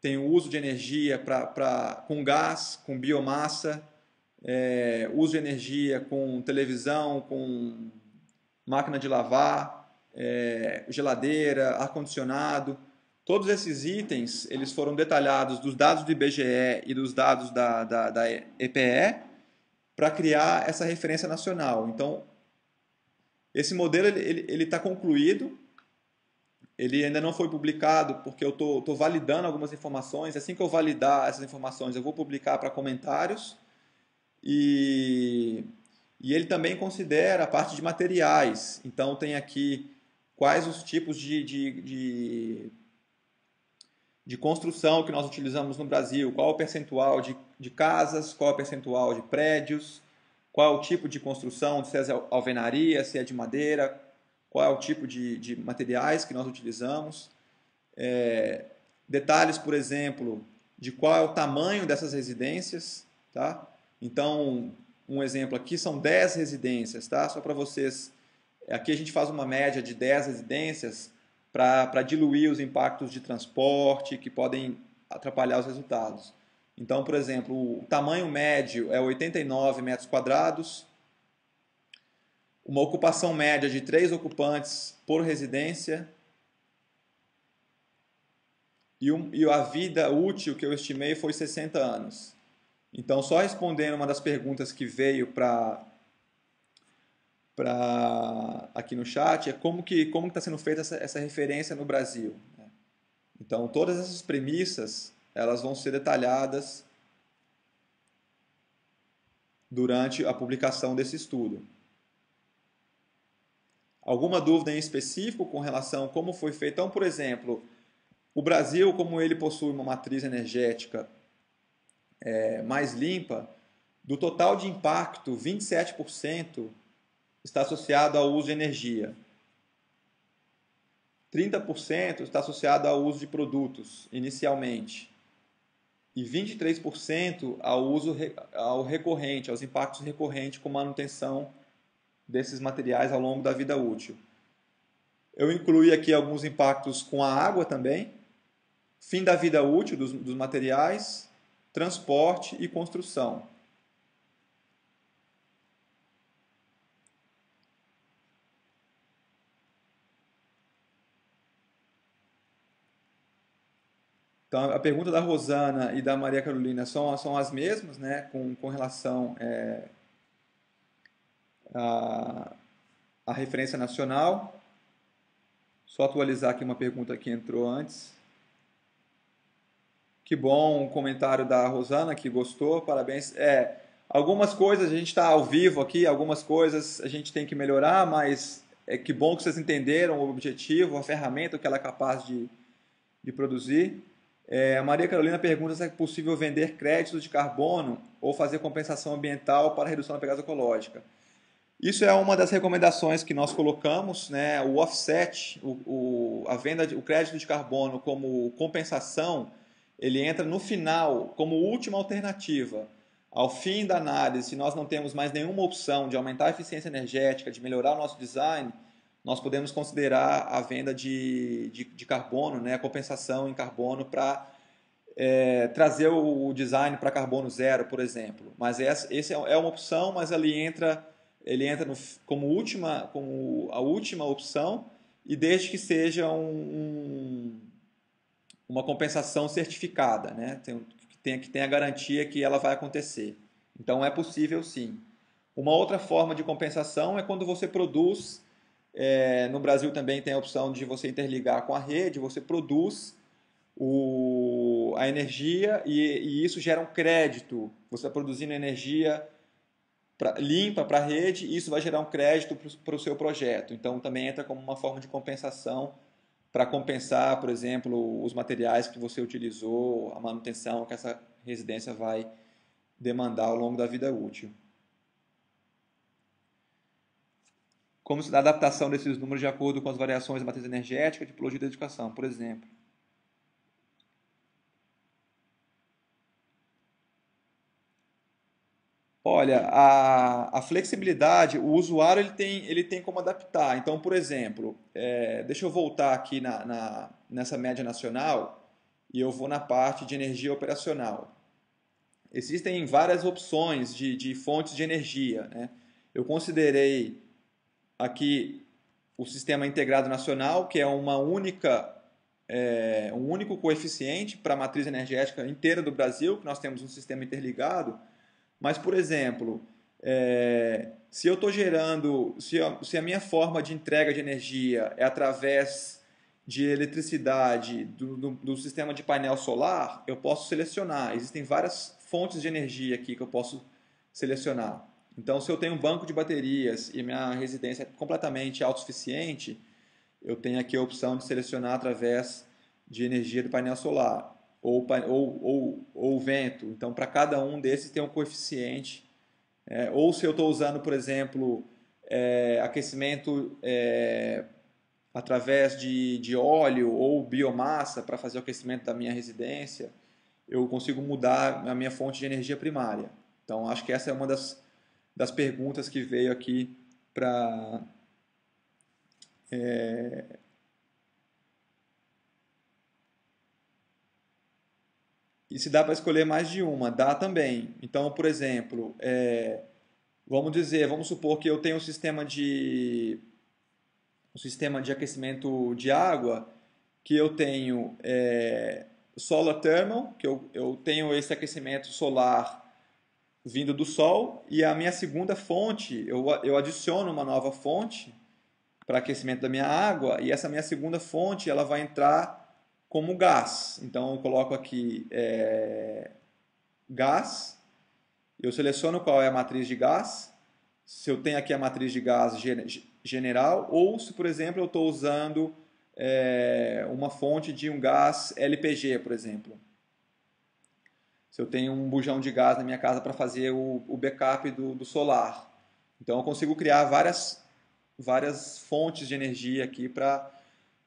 tem o uso de energia pra, pra, com gás, com biomassa, é, uso de energia com televisão, com máquina de lavar, é, geladeira, ar-condicionado. Todos esses itens eles foram detalhados dos dados do I B G E e dos dados da, da, da E P E para criar essa referência nacional. Então, esse modelo ele está concluído, ele ainda não foi publicado porque eu estou validando algumas informações. Assim que eu validar essas informações, eu vou publicar para comentários. E... E ele também considera a parte de materiais. Então tem aqui quais os tipos de, de, de, de construção que nós utilizamos no Brasil, qual o percentual de, de casas, qual o percentual de prédios, qual é o tipo de construção, se é alvenaria, se é de madeira, qual é o tipo de, de materiais que nós utilizamos. É, detalhes, por exemplo, de qual é o tamanho dessas residências. Tá? Então... Um exemplo aqui são dez residências, tá? Só para vocês, aqui a gente faz uma média de dez residências para diluir os impactos de transporte que podem atrapalhar os resultados. Então, por exemplo, o tamanho médio é oitenta e nove metros quadrados, uma ocupação média de três ocupantes por residência e, um, e a vida útil que eu estimei foi sessenta anos. Então, só respondendo uma das perguntas que veio para para aqui no chat, é como que como está sendo feita essa, essa referência no Brasil. Então, todas essas premissas elas vão ser detalhadas durante a publicação desse estudo. Alguma dúvida em específico com relação a como foi feito? Então, por exemplo, o Brasil, como ele possui uma matriz energética É, mais limpa, do total de impacto, vinte e sete por cento está associado ao uso de energia. trinta por cento está associado ao uso de produtos, inicialmente. E vinte e três por cento ao uso ao recorrente, aos impactos recorrentes com manutenção desses materiais ao longo da vida útil. Eu incluí aqui alguns impactos com a água também, fim da vida útil dos, dos materiais, transporte e construção. Então, a pergunta da Rosana e da Maria Carolina são, são as mesmas, né, com, com relação é, a, a referência nacional. Só atualizar aqui uma pergunta que entrou antes. Que bom o comentário da Rosana, que gostou, parabéns. É, algumas coisas, a gente está ao vivo aqui, algumas coisas a gente tem que melhorar, mas é que bom que vocês entenderam o objetivo, a ferramenta, o que ela é capaz de, de produzir. É, a Maria Carolina pergunta se é possível vender créditos de carbono ou fazer compensação ambiental para redução da pegada ecológica. Isso é uma das recomendações que nós colocamos, né? O offset, o, o, a venda de, o crédito de carbono como compensação, ele entra no final, como última alternativa. Ao fim da análise, se nós não temos mais nenhuma opção de aumentar a eficiência energética, de melhorar o nosso design, nós podemos considerar a venda de, de, de carbono, né, a compensação em carbono para é, trazer o design para carbono zero, por exemplo. Mas essa, essa é uma opção, mas ele entra, ele entra no, como, última, como a última opção, e desde que seja um... um uma compensação certificada, né? Tem, tem, que tem a garantia que ela vai acontecer. Então, é possível sim. Uma outra forma de compensação é quando você produz, é, no Brasil também tem a opção de você interligar com a rede, você produz o, a energia e, e isso gera um crédito. Você está produzindo energia pra, limpa para a rede e isso vai gerar um crédito para o seu projeto. Então, também entra como uma forma de compensação para compensar, por exemplo, os materiais que você utilizou, a manutenção que essa residência vai demandar ao longo da vida útil. Como se dá a adaptação desses números de acordo com as variações da matriz energética, de tipologia de edificação, por exemplo. Olha, a, a flexibilidade, o usuário ele tem, ele tem como adaptar. Então, por exemplo, é, deixa eu voltar aqui na, na, nessa média nacional e eu vou na parte de energia operacional. Existem várias opções de, de fontes de energia, né? Eu considerei aqui o Sistema Integrado Nacional, que é uma única, é, um único coeficiente para a matriz energética inteira do Brasil, que nós temos um sistema interligado. Mas, por exemplo, é, se eu estou gerando, se, eu, se a minha forma de entrega de energia é através de eletricidade do, do, do sistema de painel solar, eu posso selecionar. Existem várias fontes de energia aqui que eu posso selecionar. Então, se eu tenho um banco de baterias e minha residência é completamente autossuficiente, eu tenho aqui a opção de selecionar através de energia do painel solar. Ou, ou, ou, ou vento. Então, para cada um desses tem um coeficiente. É, ou se eu estou usando, por exemplo, é, aquecimento é, através de, de óleo ou biomassa para fazer o aquecimento da minha residência, eu consigo mudar a minha fonte de energia primária. Então, acho que essa é uma das, das perguntas que veio aqui para... É, E se dá para escolher mais de uma, dá também. Então, por exemplo, é, vamos dizer, vamos supor que eu tenho um sistema de um sistema de aquecimento de água, que eu tenho é, solar thermal, que eu, eu tenho esse aquecimento solar vindo do sol, e a minha segunda fonte, eu, eu adiciono uma nova fonte para aquecimento da minha água, e essa minha segunda fonte ela vai entrar como gás. Então eu coloco aqui é, gás, eu seleciono qual é a matriz de gás, se eu tenho aqui a matriz de gás general, ou se, por exemplo, eu estou usando é, uma fonte de um gás L P G, por exemplo. Se eu tenho um bujão de gás na minha casa para fazer o, o backup do, do solar. Então eu consigo criar várias, várias fontes de energia aqui para...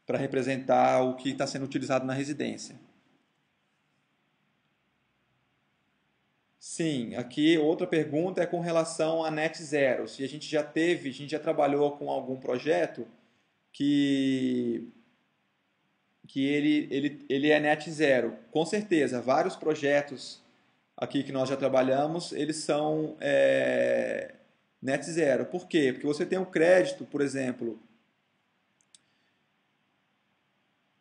para representar o que está sendo utilizado na residência. Sim, aqui outra pergunta é com relação a net zero. Se a gente já teve, a gente já trabalhou com algum projeto que, que ele, ele, ele é net zero. Com certeza, vários projetos aqui que nós já trabalhamos, eles são é, net zero. Por quê? Porque você tem um crédito, por exemplo...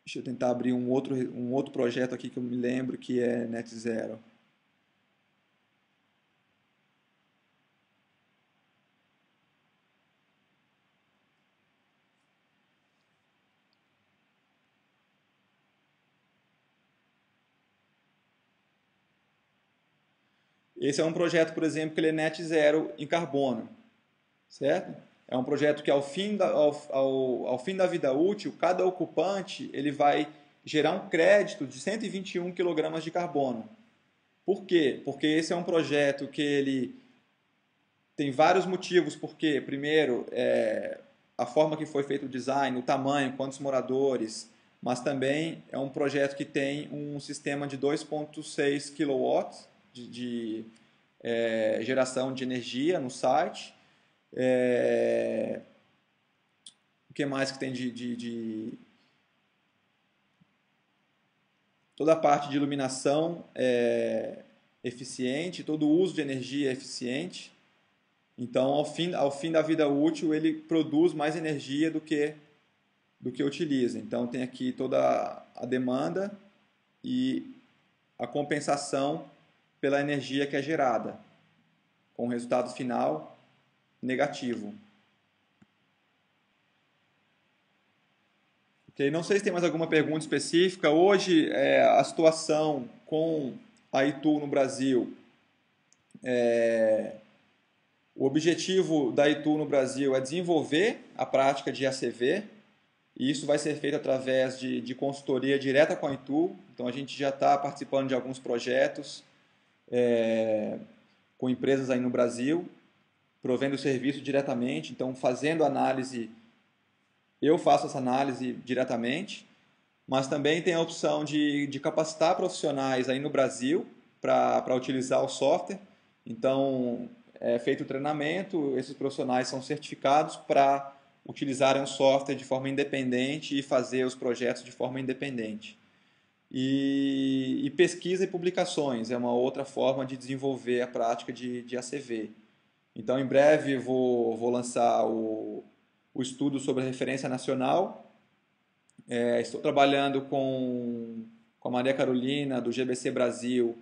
Deixa eu tentar abrir um outro, um outro projeto aqui que eu me lembro que é net zero. Esse é um projeto, por exemplo, que ele é net zero em carbono, certo? É um projeto que ao fim, da, ao, ao, ao fim da vida útil, cada ocupante ele vai gerar um crédito de cento e vinte e um quilogramas de carbono. Por quê? Porque esse é um projeto que ele tem vários motivos. Porque, primeiro, é, a forma que foi feito o design, o tamanho, quantos moradores, mas também é um projeto que tem um sistema de dois vírgula seis quilowatts de, de é, geração de energia no site. É... O que mais que tem de, de, de... Toda a parte de iluminação é... eficiente, todo o uso de energia é eficiente. Então, ao fim, ao fim da vida útil, ele produz mais energia do que, do que utiliza. Então, tem aqui toda a demanda e a compensação pela energia que é gerada, com o resultado final negativo. Okay, não sei se tem mais alguma pergunta específica. Hoje, é, a situação com a I T U no Brasil, é, o objetivo da I T U no Brasil é desenvolver a prática de A C V, e isso vai ser feito através de, de consultoria direta com a I T U. Então, a gente já está participando de alguns projetos é, com empresas aí no Brasil, provendo o serviço diretamente. Então, fazendo análise, eu faço essa análise diretamente, mas também tem a opção de, de capacitar profissionais aí no Brasil para utilizar o software. Então, é feito o treinamento, esses profissionais são certificados para utilizarem o software de forma independente e fazer os projetos de forma independente. E, e pesquisa e publicações é uma outra forma de desenvolver a prática de, de A C V. Então, em breve, vou, vou lançar o, o estudo sobre a referência nacional. É, estou trabalhando com, com a Maria Carolina, do G B C Brasil,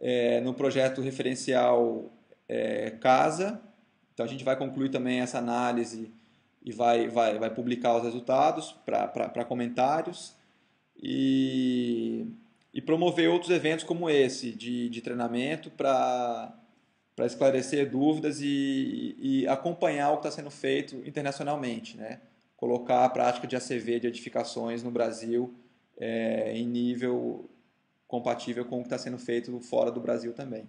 é, no projeto referencial é, Casa. Então, a gente vai concluir também essa análise e vai, vai, vai publicar os resultados para comentários. E, e promover outros eventos como esse, de, de treinamento, para esclarecer dúvidas e, e acompanhar o que está sendo feito internacionalmente, né? Colocar a prática de A C V de edificações no Brasil é, em nível compatível com o que está sendo feito fora do Brasil também.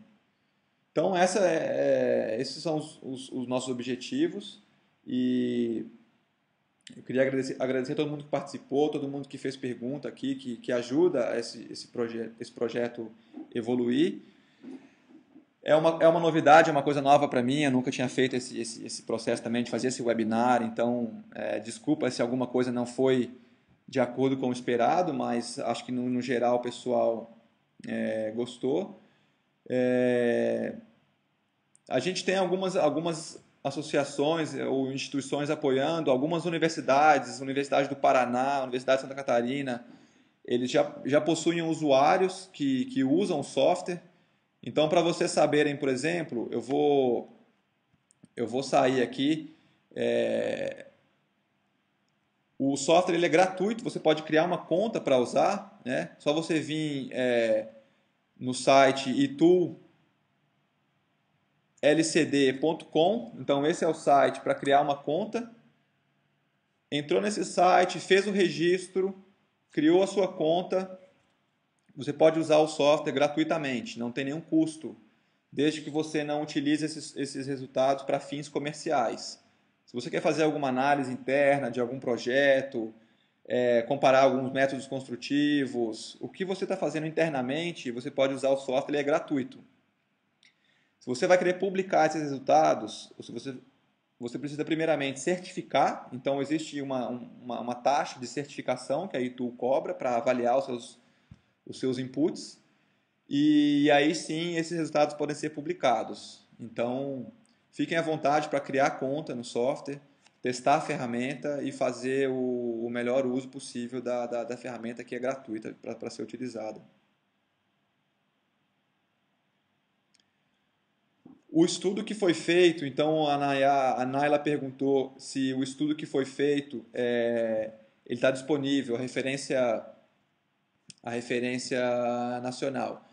Então, essa é, é, esses são os, os, os nossos objetivos e... Eu queria agradecer, agradecer a todo mundo que participou, todo mundo que fez pergunta aqui, que, que ajuda esse, esse, proje esse projeto evoluir. É uma, é uma novidade, é uma coisa nova para mim, eu nunca tinha feito esse, esse, esse processo também de fazer esse webinar, então é, desculpa se alguma coisa não foi de acordo com o esperado, mas acho que no, no geral o pessoal é, gostou. É, a gente tem algumas... algumas associações ou instituições apoiando, algumas universidades, Universidade do Paraná, Universidade de Santa Catarina, eles já, já possuem usuários que, que usam o software. Então, para vocês saberem, por exemplo, eu vou, eu vou sair aqui. É, o software ele é gratuito, você pode criar uma conta para usar, né? Só você vir é, no site e tool L C D ponto com, então esse é o site para criar uma conta. Entrou nesse site, fez o registro, criou a sua conta. Você pode usar o software gratuitamente, não tem nenhum custo, desde que você não utilize esses, esses resultados para fins comerciais. Se você quer fazer alguma análise interna de algum projeto, é, comparar alguns métodos construtivos, o que você está fazendo internamente, você pode usar o software, ele é gratuito. Se você vai querer publicar esses resultados, ou se você, você precisa primeiramente certificar, então existe uma, uma, uma taxa de certificação que a I T U cobra para avaliar os seus, os seus inputs, e aí sim esses resultados podem ser publicados. Então fiquem à vontade para criar conta no software, testar a ferramenta e fazer o, o melhor uso possível da, da, da ferramenta, que é gratuita para ser utilizada. O estudo que foi feito, então a, Naya, a Naila perguntou se o estudo que foi feito é, ele está disponível, a referência, a referência nacional.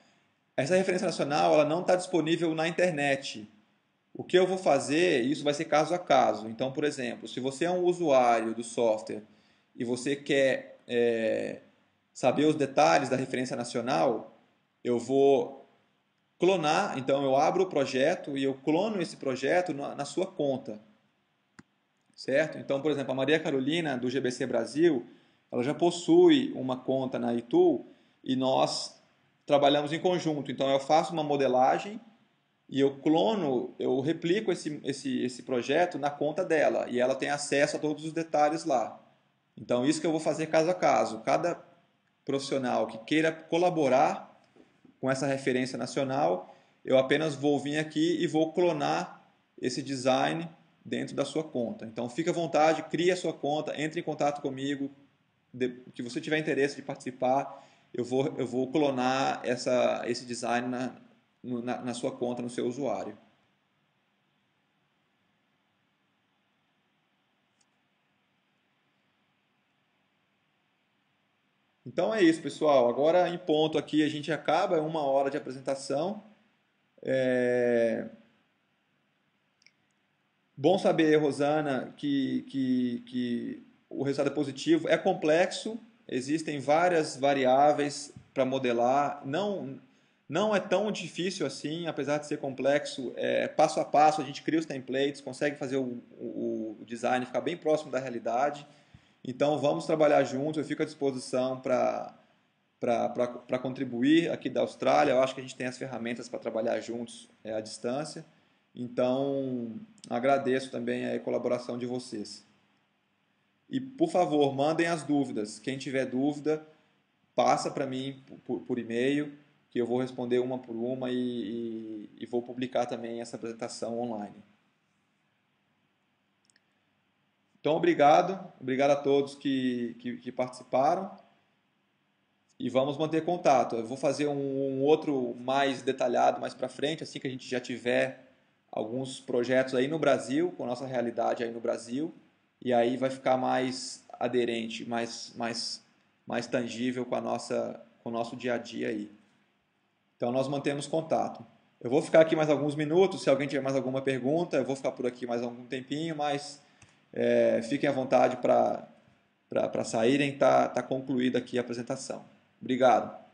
Essa referência nacional ela não está disponível na internet. O que eu vou fazer, isso vai ser caso a caso. Então, por exemplo, se você é um usuário do software e você quer é, saber os detalhes da referência nacional, eu vou... clonar, então eu abro o projeto e eu clono esse projeto na, na sua conta, certo? Então, por exemplo, a Maria Carolina do G B C Brasil, ela já possui uma conta na I T U e nós trabalhamos em conjunto. Então eu faço uma modelagem e eu clono, eu replico esse, esse, esse projeto na conta dela e ela tem acesso a todos os detalhes lá. Então isso que eu vou fazer caso a caso, cada profissional que queira colaborar com essa referência nacional, eu apenas vou vir aqui e vou clonar esse design dentro da sua conta. Então, fique à vontade, crie a sua conta, entre em contato comigo, se você tiver interesse de participar, eu vou, eu vou clonar essa, esse design na, na, na sua conta, no seu usuário. Então é isso, pessoal. Agora, em ponto aqui, a gente acaba. É uma hora de apresentação. É... Bom saber, Rosana, que, que, que o resultado é positivo. É complexo, existem várias variáveis para modelar. Não, não é tão difícil assim, apesar de ser complexo. É, passo a passo, a gente cria os templates, consegue fazer o, o, o design ficar bem próximo da realidade. Então, vamos trabalhar juntos, eu fico à disposição para para contribuir aqui da Austrália. Eu acho que a gente tem as ferramentas para trabalhar juntos é, à distância. Então, agradeço também a colaboração de vocês. E, por favor, mandem as dúvidas. Quem tiver dúvida, passa para mim por, por e-mail, que eu vou responder uma por uma e, e, e vou publicar também essa apresentação online. Então, obrigado. Obrigado a todos que, que, que participaram. E vamos manter contato. Eu vou fazer um, um outro mais detalhado mais para frente, assim que a gente já tiver alguns projetos aí no Brasil, com a nossa realidade aí no Brasil. E aí vai ficar mais aderente, mais, mais, mais tangível com, a nossa, com o nosso dia a dia aí. Então, nós mantemos contato. Eu vou ficar aqui mais alguns minutos. Se alguém tiver mais alguma pergunta, eu vou ficar por aqui mais algum tempinho, mas... É, fiquem à vontade para saírem, está tá concluída aqui a apresentação. Obrigado.